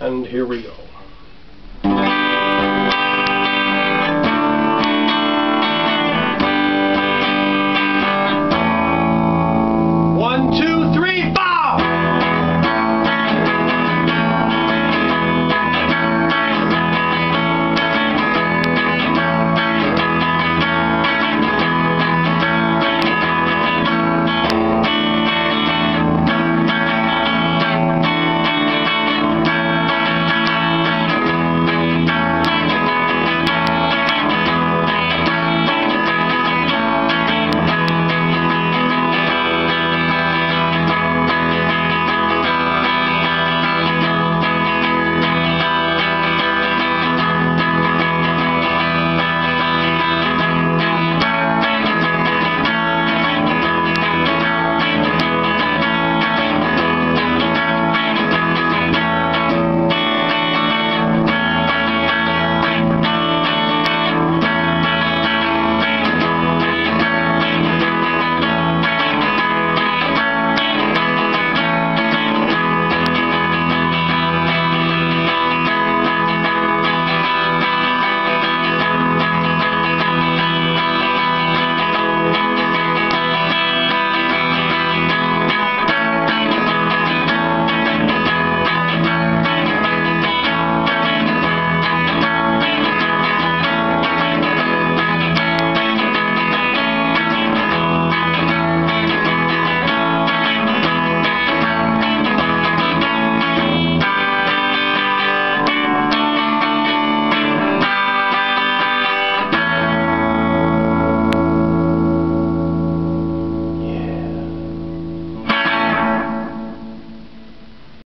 and here we go.